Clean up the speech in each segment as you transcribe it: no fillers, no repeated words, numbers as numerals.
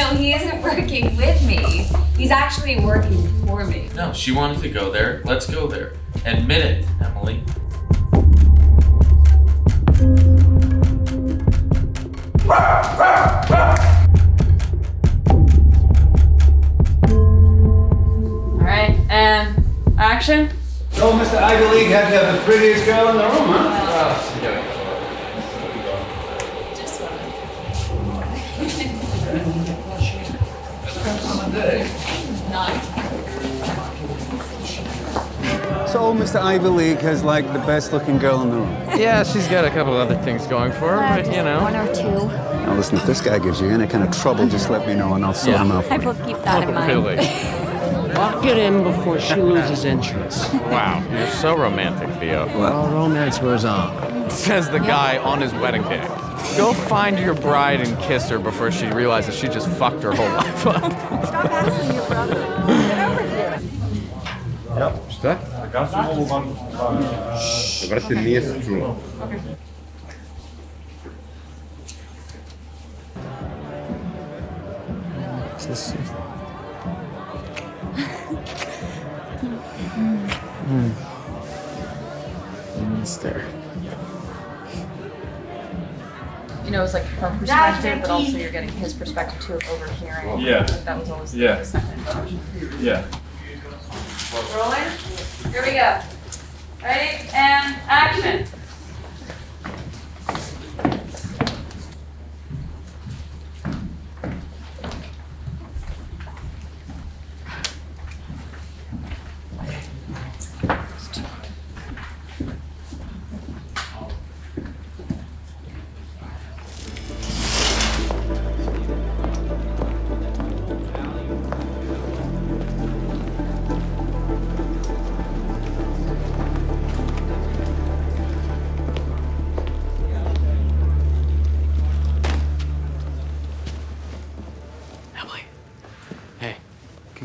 No, he isn't working with me. He's actually working for me. No, she wanted to go there. Let's go there. Admit it, Emily. All right, and action. So, Mr. Ivy League had to have the prettiest girl in the room, huh? Just one. So, Mr. Ivy League has like the best looking girl in the room. Yeah, she's got a couple other things going for her, but you know. One or two. Now, listen, if this guy gives you any kind of trouble, just let me know and I'll sort him out. I will keep that in mind. Really? Lock it in before she loses interest. Wow, you're so romantic, Theo. Well, romance wears on. Says the guy on his wedding day. Go find your bride and kiss her before she realizes she just fucked her whole life up. Stop asking your brother. Get over here. Yep. What's that? Okay. This is... There. You know, it's like her perspective, but also you're getting his perspective too of overhearing. Yeah. Like that was always the second option. Yeah. Rolling. Here we go. Ready and action.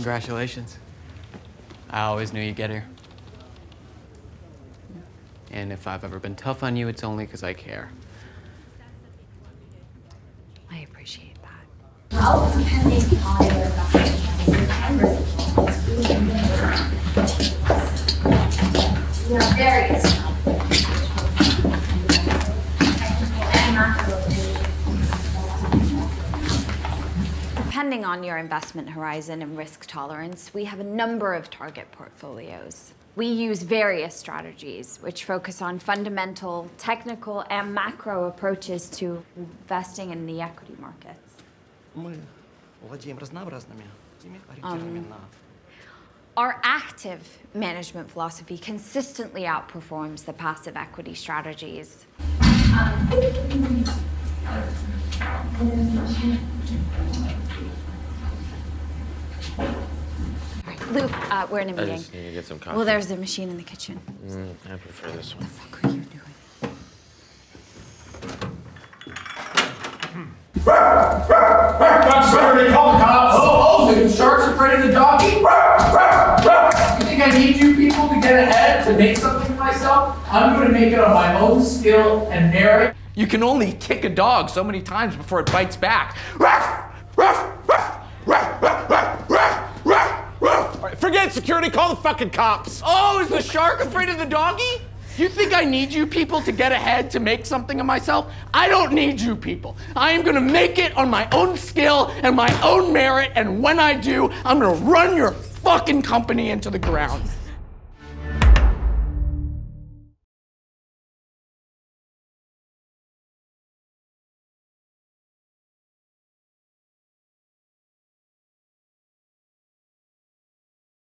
Congratulations. I always knew you'd get here. And if I've ever been tough on you, it's only because I care. I appreciate that. Depending on your investment horizon and risk tolerance, we have a number of target portfolios. We use various strategies which focus on fundamental, technical, and macro approaches to investing in the equity markets. Our active management philosophy consistently outperforms the passive equity strategies. Luke, we're in a meeting. I just need to get some coffee. Well, there's a machine in the kitchen. I prefer this one. What the fuck are you doing? I'm sorry, call the cops. Oh, the sharks are afraid of the doggy. You think I need you people to get ahead, to make something of myself? I'm going to make it on my own skill and merit. You can only kick a dog so many times before it bites back. Forget security, call the fucking cops. Oh, is the shark afraid of the doggy? You think I need you people to get ahead to make something of myself? I don't need you people. I am gonna make it on my own skill and my own merit, and when I do, I'm gonna run your fucking company into the ground.